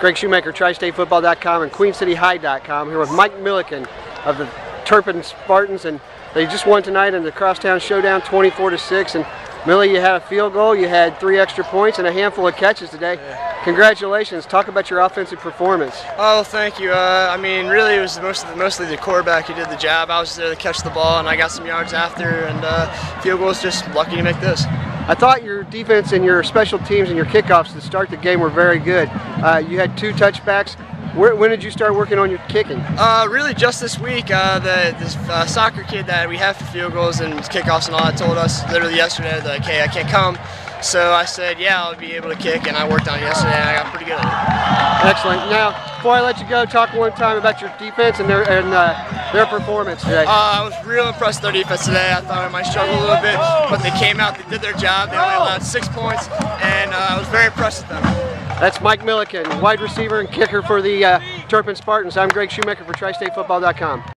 Greg Shoemaker, TristateFootball.com and QueenCityHigh.com, here with Mike Millikin of the Turpin Spartans, and they just won tonight in the Crosstown Showdown 24-6. And Millie, you had a field goal, you had 3 extra points and a handful of catches today. Yeah. Congratulations. Talk about your offensive performance. Oh, thank you. I mean, really it was mostly the quarterback who did the job. I was there to catch the ball and I got some yards after, and field goal was just lucky to make this. I thought your defense and your special teams and your kickoffs to start the game were very good. You had 2 touchbacks. When did you start working on your kicking? Really just this week. This soccer kid that we have for field goals and kickoffs and all that told us literally yesterday, like, hey, I can't come. So I said, yeah, I'll be able to kick, and I worked on it yesterday, and I got pretty good at it. Excellent. Now, before I let you go, talk one time about your defense and their performance today. I was real impressed with their defense today. I thought I might struggle a little bit, but they came out, they did their job, they only allowed 6 points, and I was very impressed with them. That's Mike Millikin, wide receiver and kicker for the Turpin Spartans. I'm Greg Shoemaker for TristateFootball.com.